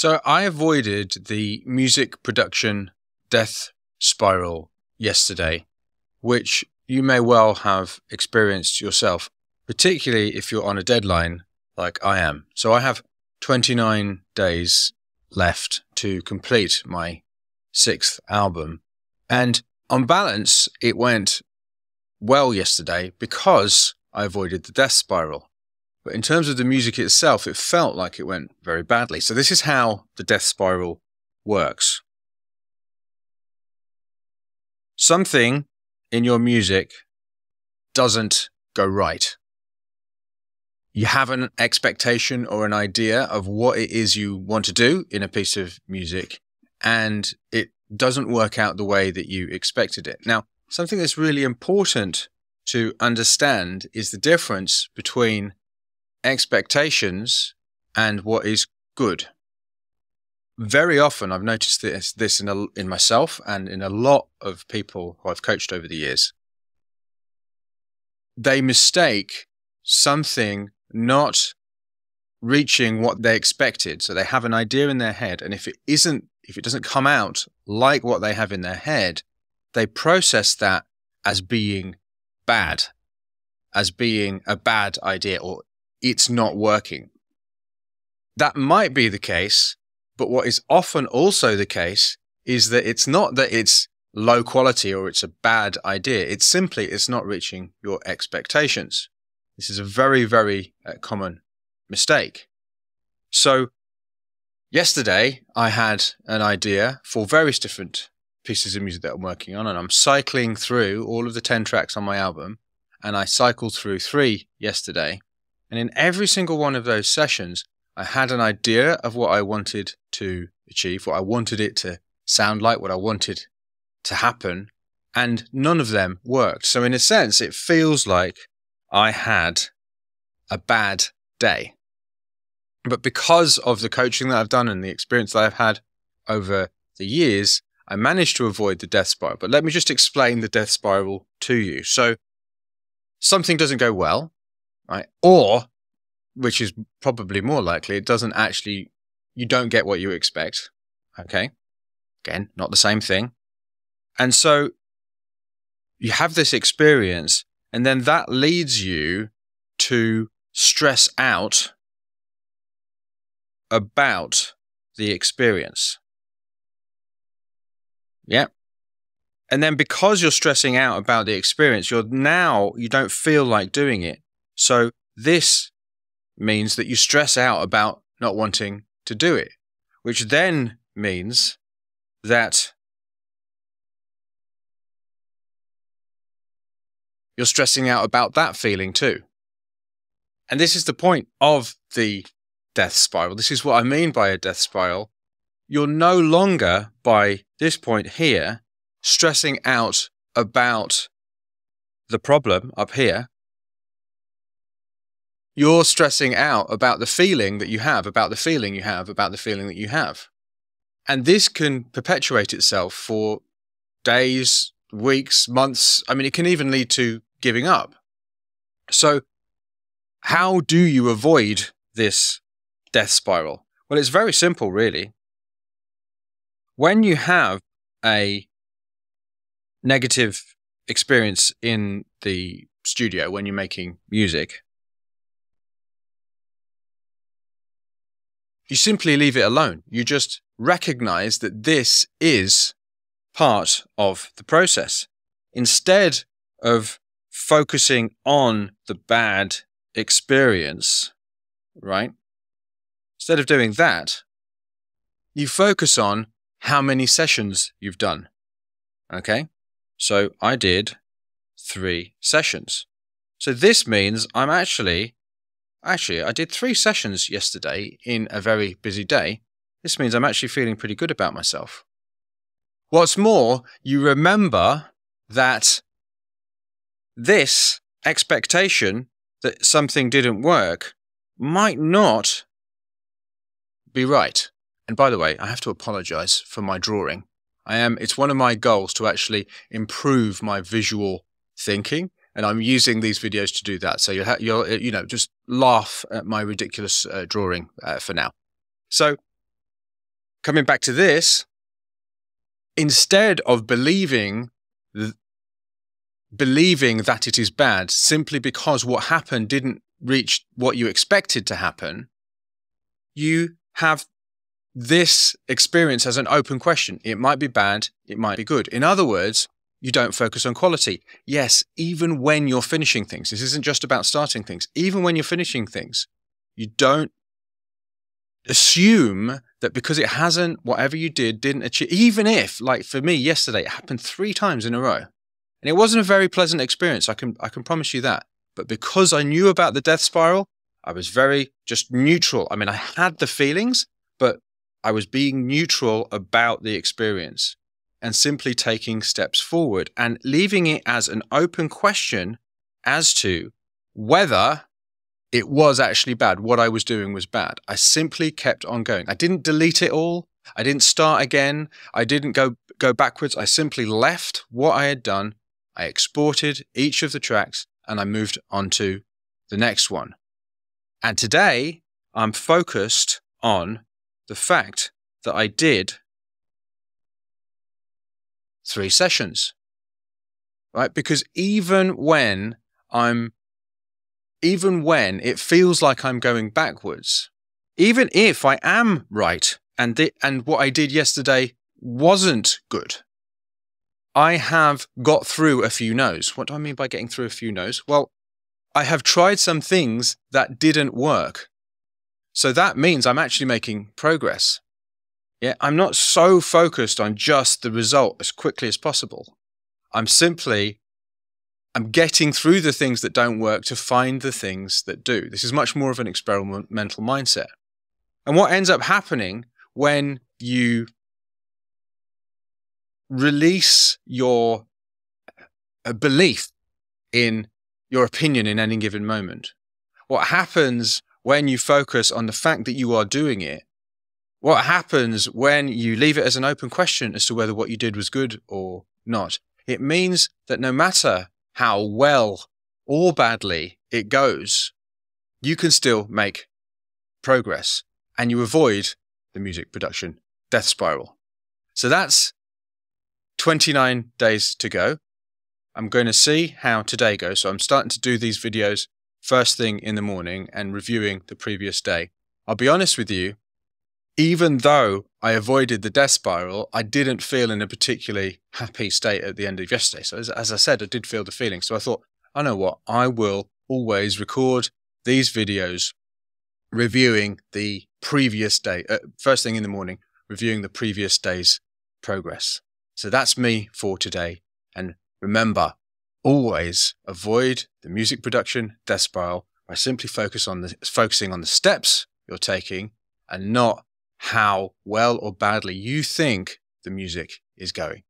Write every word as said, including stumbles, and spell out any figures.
So I avoided the music production death spiral yesterday, which you may well have experienced yourself, particularly if you're on a deadline like I am. So I have twenty-nine days left to complete my sixth album. And on balance, it went well yesterday because I avoided the death spiral. But in terms of the music itself, it felt like it went very badly. So this is how the death spiral works. Something in your music doesn't go right. You have an expectation or an idea of what it is you want to do in a piece of music, and it doesn't work out the way that you expected it. Now, something that's really important to understand is the difference between expectations and what is good. Very often, I've noticed this, this in, a, in myself and in a lot of people who I've coached over the years. They mistake something not reaching what they expected. So they have an idea in their head, and if it isn't, if it doesn't come out like what they have in their head, they process that as being bad, as being a bad idea, or it's not working. That might be the case. But what is often also the case is that it's not that it's low quality or it's a bad idea. It's simply it's not reaching your expectations. This is a very, very uh, common mistake. So yesterday I had an idea for various different pieces of music that I'm working on, and I'm cycling through all of the ten tracks on my album, and I cycled through three yesterday. And in every single one of those sessions, I had an idea of what I wanted to achieve, what I wanted it to sound like, what I wanted to happen, and none of them worked. So in a sense, it feels like I had a bad day. But because of the coaching that I've done and the experience that I've had over the years, I managed to avoid the death spiral. But let me just explain the death spiral to you. So something doesn't go well, right? Or, which is probably more likely, it doesn't actually, you don't get what you expect. Okay. Again, not the same thing. And so you have this experience, and then that leads you to stress out about the experience. Yeah. And then because you're stressing out about the experience, you're now, you don't feel like doing it. So this means that you stress out about not wanting to do it, which then means that you're stressing out about that feeling too. And this is the point of the death spiral. This is what I mean by a death spiral. You're no longer, by this point here, stressing out about the problem up here. You're stressing out about the feeling that you have, about the feeling you have, about the feeling that you have. And this can perpetuate itself for days, weeks, months. I mean, it can even lead to giving up. So how do you avoid this death spiral? Well, it's very simple, really. When you have a negative experience in the studio, when you're making music, you simply leave it alone. You just recognize that this is part of the process. Instead of focusing on the bad experience, right? Instead of doing that, you focus on how many sessions you've done, okay? So I did three sessions. So this means I'm actually... Actually, I did three sessions yesterday in a very busy day. This means I'm actually feeling pretty good about myself. What's more, you remember that this expectation that something didn't work might not be right. And by the way, I have to apologize for my drawing. I am, it's one of my goals to actually improve my visual thinking. And I'm using these videos to do that. So you'll, you'll you know, just laugh at my ridiculous uh, drawing uh, for now. So coming back to this, instead of believing th- believing that it is bad simply because what happened didn't reach what you expected to happen, you have this experience as an open question. It might be bad, it might be good. In other words, you don't focus on quality. Yes, even when you're finishing things, this isn't just about starting things. Even when you're finishing things, you don't assume that because it hasn't, whatever you did didn't achieve, even if, like for me yesterday, it happened three times in a row. And it wasn't a very pleasant experience, I can, I can promise you that. But because I knew about the death spiral, I was very just neutral. I mean, I had the feelings, but I was being neutral about the experience and simply taking steps forward and leaving it as an open question as to whether it was actually bad. What I was doing was bad. I simply kept on going. I didn't delete it all. I didn't start again. I didn't go, go backwards. I simply left what I had done. I exported each of the tracks and I moved on to the next one. And today I'm focused on the fact that I did three sessions, right? Because even when I'm, even when it feels like I'm going backwards, even if I am right and, the, and what I did yesterday wasn't good, I have got through a few no's. What do I mean by getting through a few no's? Well, I have tried some things that didn't work. So that means I'm actually making progress. Yeah, I'm not so focused on just the result as quickly as possible. I'm simply, I'm getting through the things that don't work to find the things that do. This is much more of an experimental mindset. And what ends up happening when you release your belief in your opinion in any given moment, what happens when you focus on the fact that you are doing it, what happens when you leave it as an open question as to whether what you did was good or not, it means that no matter how well or badly it goes, you can still make progress and you avoid the music production death spiral. So that's twenty-nine days to go. I'm going to see how today goes. So I'm starting to do these videos first thing in the morning and reviewing the previous day. I'll be honest with you, even though I avoided the death spiral, I didn't feel in a particularly happy state at the end of yesterday. So as, as I said, I did feel the feeling. So I thought, I know what, I will always record these videos reviewing the previous day, uh, first thing in the morning, reviewing the previous day's progress. So that's me for today. And remember, always avoid the music production death spiral by simply focus on the, focusing on the steps you're taking and not how well or badly you think the music is going.